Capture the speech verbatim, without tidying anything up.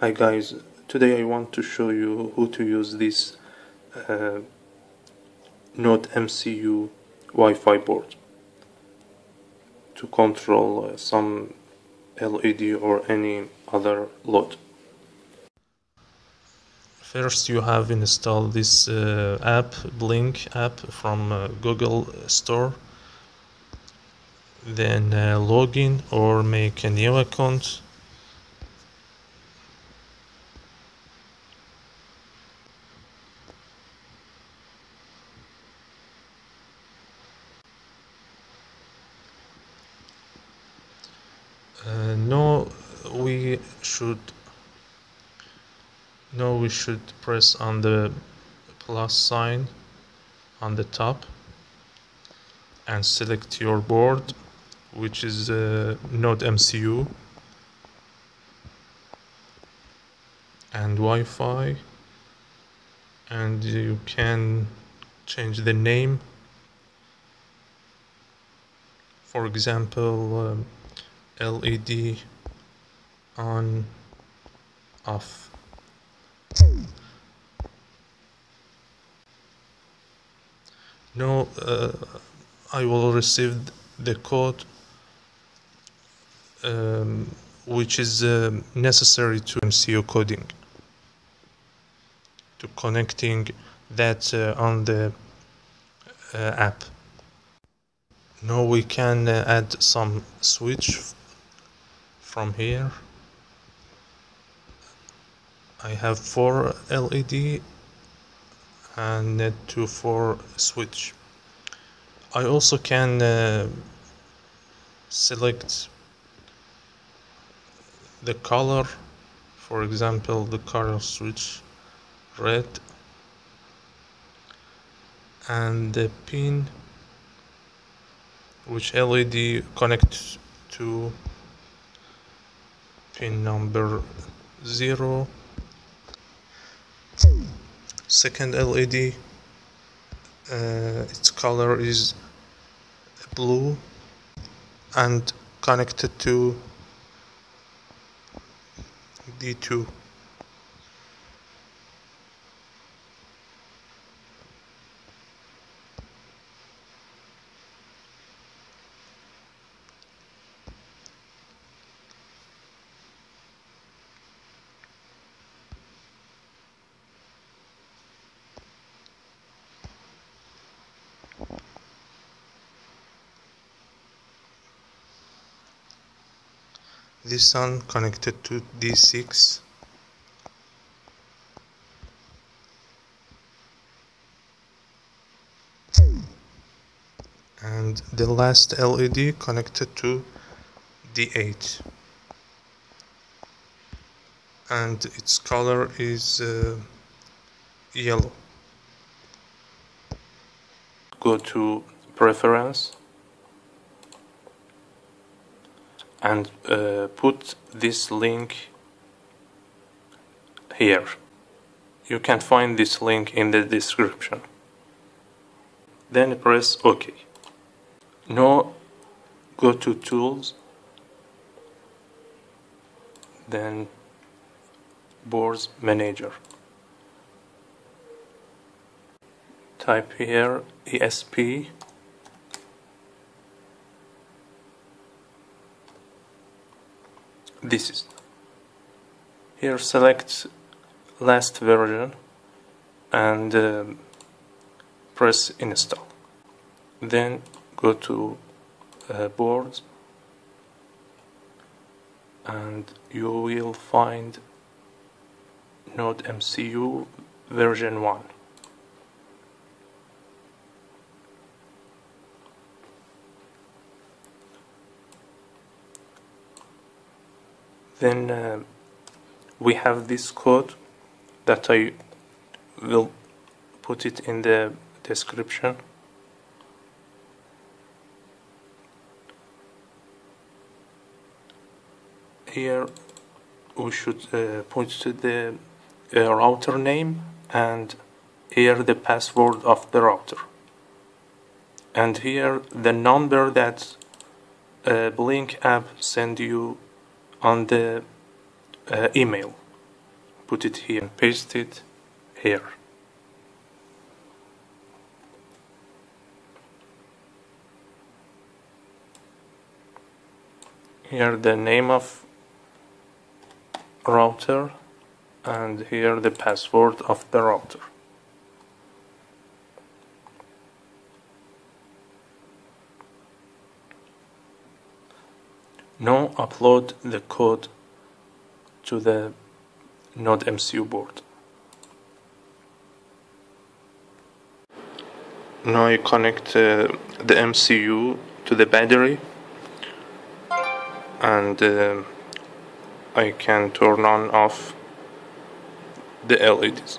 Hi guys, today I want to show you how to use this uh, NodeMCU Wi-Fi board to control uh, some L E D or any other load. First you have installed this uh, app, Blynk app from uh, Google Store. Then uh, log in or make a new account. Uh, no, we should no, we should press on the plus sign on the top and select your board, which is uh, NodeMCU and Wi-Fi, and you can change the name, for example, um, L E D on, off. No, uh, I will receive the code um, which is uh, necessary to M C U coding, to connecting that uh, on the uh, app. Now we can uh, add some switch from here. I have four L E D and two four switch. I also can uh, select the color, for example the color switch red, and the pin which L E D connects to pin number zero, second L E D, uh, its color is blue and connected to D two. This one connected to D six, and the last L E D connected to D eight, and its color is uh, yellow. Go to preference and uh, put this link here. You can find this link in the description. Then press OK. Now go to Tools, then Boards Manager. Type here E S P. This is here. Select last version and uh, press install. Then go to uh, boards, and you will find NodeMCU version one. Then uh, we have this code that I will put it in the description. Here we should uh, point to the uh, router name, and here the password of the router, and here the number that uh, Blynk app send you on the uh, email. put it here, paste it here. Here the name of router, and here the password of the router. Now upload the code to the NodeMCU board. Now you connect uh, the M C U to the battery, and uh, I can turn on off the L E Ds.